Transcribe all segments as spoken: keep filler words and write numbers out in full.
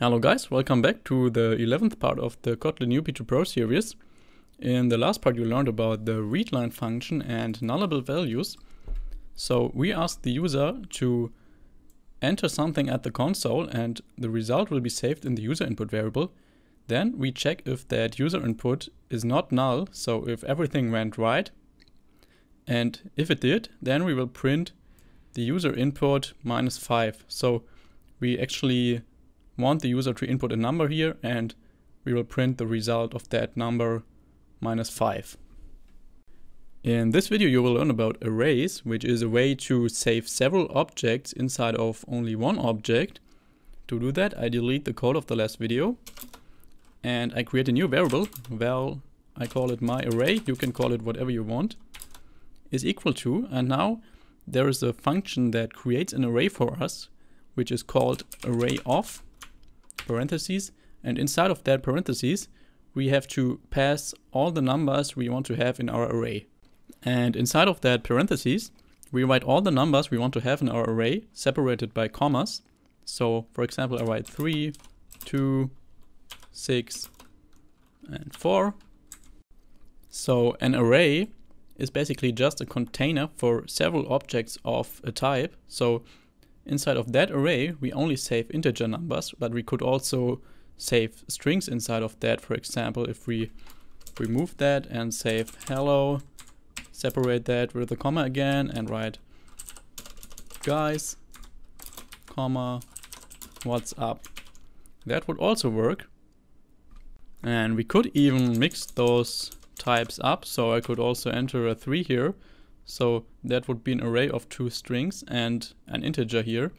Hello guys, welcome back to the eleventh part of the Kotlin U P two Pro series. In the last part you learned about the readline function and nullable values. So we ask the user to enter something at the console and the result will be saved in the user input variable. Then we check if that user input is not null, so if everything went right. And if it did, then we will print the user input minus five. So we actually want the user to input a number here and we will print the result of that number minus five. In this video you will learn about arrays, which is a way to save several objects inside of only one object. To do that I delete the code of the last video and I create a new variable. Well, I call it my array, you can call it whatever you want, is equal to, and now there is a function that creates an array for us which is called arrayOf parentheses, and inside of that parentheses we have to pass all the numbers we want to have in our array. And inside of that parentheses we write all the numbers we want to have in our array separated by commas. So for example I write three, two, six and four. So an array is basically just a container for several objects of a type. So inside of that array we only save integer numbers, but we could also save strings inside of that. For example, if we remove that and save hello, separate that with a comma again and write guys, comma, what's up. That would also work. And we could even mix those types up, so I could also enter a three here. So that would be an array of two strings and an integer here,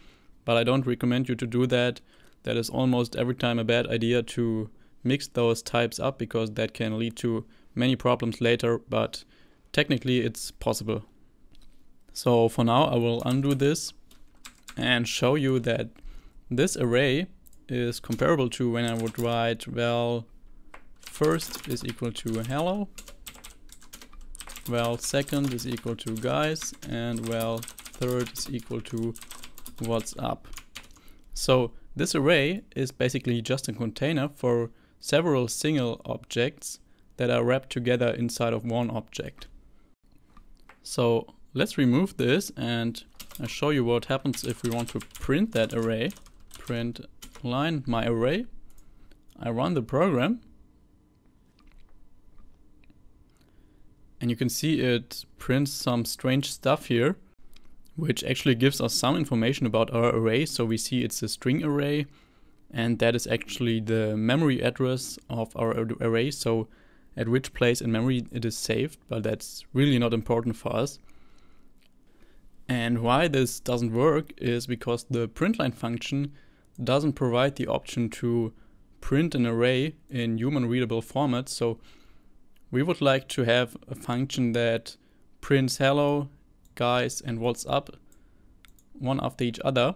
but I don't recommend you to do that. That is almost every time a bad idea to mix those types up because that can lead to many problems later, but technically it's possible. So for now I will undo this and show you that this array is comparable to when I would write, well, first is equal to hello, well, second is equal to guys, and well, third is equal to what's up. So this array is basically just a container for several single objects that are wrapped together inside of one object. So let's remove this and I'll show you what happens if we want to print that array. Print line my array. I run the program. And you can see it prints some strange stuff here, which actually gives us some information about our array. So we see it's a string array, and that is actually the memory address of our array. So at which place in memory it is saved, but that's really not important for us. And why this doesn't work is because the printline function doesn't provide the option to print an array in human readable format. So we would like to have a function that prints hello, guys, and what's up one after each other,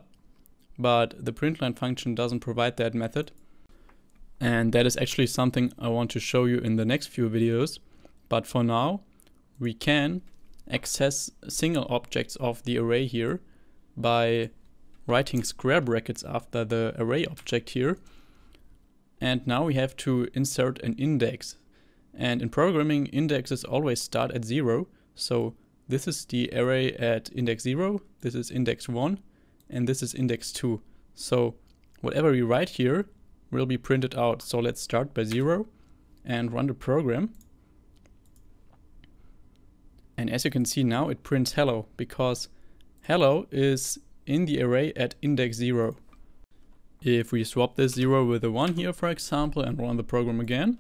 but the printline function doesn't provide that method. And that is actually something I want to show you in the next few videos. But for now, we can access single objects of the array here by writing square brackets after the array object here. And now we have to insert an index. And in programming, indexes always start at zero. So this is the array at index zero, this is index one, and this is index two. So whatever we write here will be printed out. So let's start by zero and run the program. And as you can see now, it prints hello because hello is in the array at index zero. If we swap this zero with a one here, for example, and run the program again,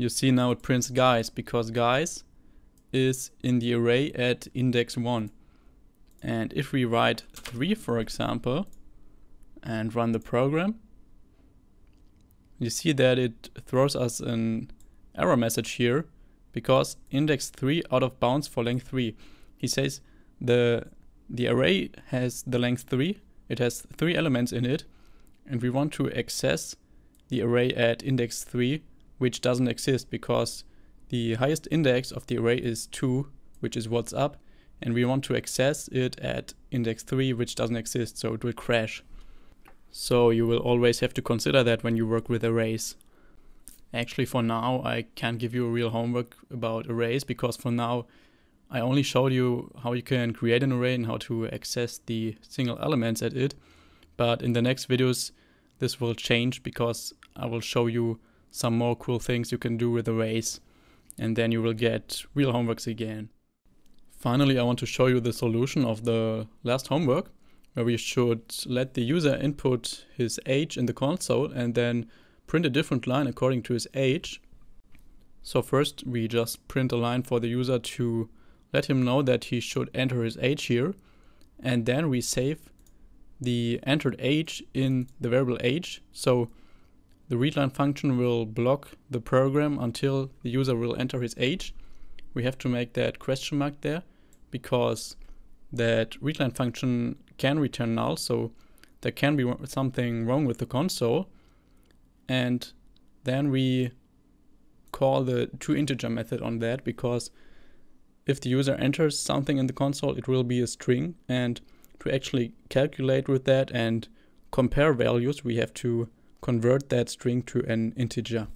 you see now it prints guys because guys is in the array at index one. And if we write three, for example, and run the program, you see that it throws us an error message here because index three out of bounds for length three. He says the the array has the length three, it has three elements in it, and we want to access the array at index three, which doesn't exist because the highest index of the array is two, which is what's up, and we want to access it at index three, which doesn't exist, so it will crash. So you will always have to consider that when you work with arrays. Actually, for now, I can't give you a real homework about arrays, because for now, I only showed you how you can create an array and how to access the single elements at it. But in the next videos, this will change, because I will show you some more cool things you can do with arrays. And then you will get real homeworks again. Finally, I want to show you the solution of the last homework, where we should let the user input his age in the console and then print a different line according to his age. So first we just print a line for the user to let him know that he should enter his age here, and then we save the entered age in the variable age. So the readline function will block the program until the user will enter his age. We have to make that question mark there, because that readline function can return null, so there can be something wrong with the console. And then we call the toInteger method on that, because if the user enters something in the console, it will be a string, and to actually calculate with that and compare values, we have to convert that string to an integer.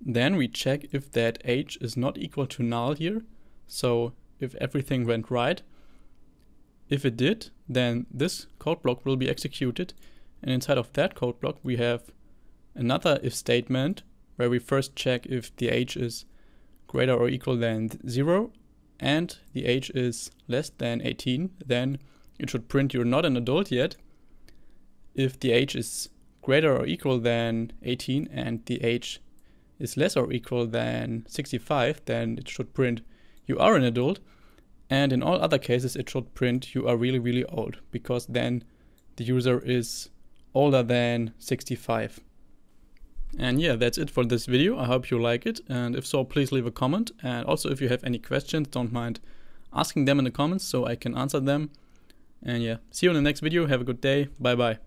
Then we check if that age is not equal to null here, so if everything went right. If it did, then this code block will be executed, and inside of that code block we have another if statement, where we first check if the age is greater or equal than zero and the age is less than eighteen, then it should print you're not an adult yet. If the age is greater or equal than eighteen and the age is less or equal than sixty-five, then it should print you are an adult, and in all other cases it should print you are really really old, because then the user is older than sixty-five. And yeah, that's it for this video. I hope you like it, and if so, please leave a comment, and also if you have any questions, don't mind asking them in the comments so I can answer them. And yeah, see you in the next video. Have a good day. Bye bye.